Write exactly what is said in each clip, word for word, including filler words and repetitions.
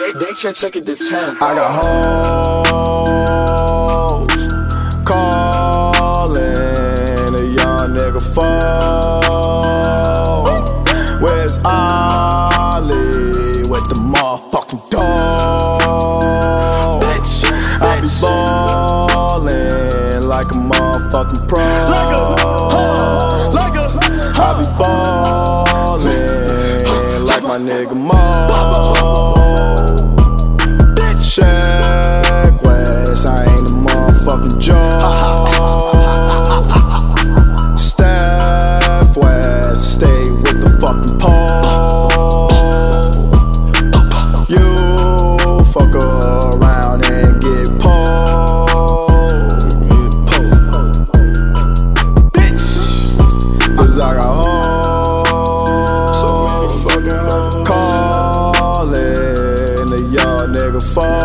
They, they should take it to ten. I got hoes calling a young nigga phone. Where's Ollie with the motherfucking dog? Bitch, I be ballin' like a motherfucking pro. Like a, like a, I be ballin' like my nigga Mo. Sheck Wes, I ain't a motherfucking joke. Sheck Wes, stay with the fucking pole. You fuck around and get pole. Bitch, cause I got hoes calling a young nigga phone.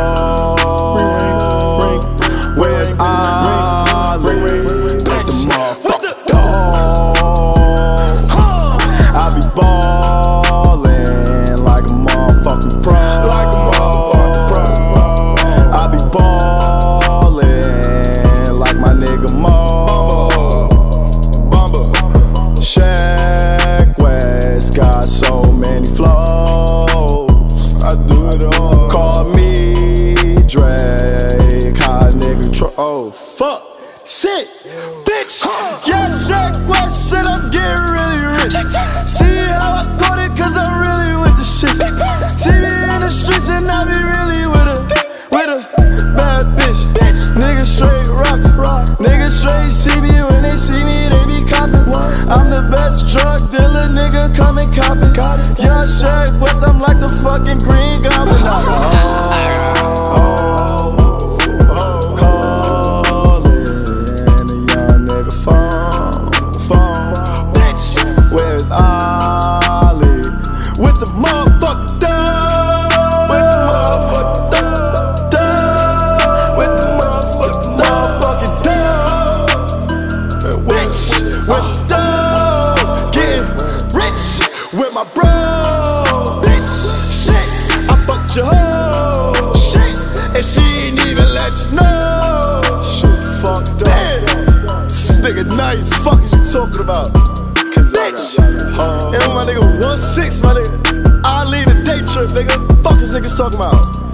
Oh fuck, shit, bitch, huh. Yeah, Sheck Wes said I'm getting really rich. See how I caught it, cause I'm really with the shit. See me in the streets and I be really with a, with a bad bitch. Niggas straight rockin', niggas straight see me. When they see me, they be coppin'. I'm the best drug dealer, nigga, come and cop it. Yeah, Sheck Wes, I'm like the fucking Green Goblin. Oh, with my bro, bitch, shit, I fucked your hoe, shit, and she ain't even let you know. Shit fucked up. Damn. This nigga nice, fuck is you talking about? Cause bitch, and my nigga one six, my nigga, I lead a day trip, nigga. Fuck is niggas talking about?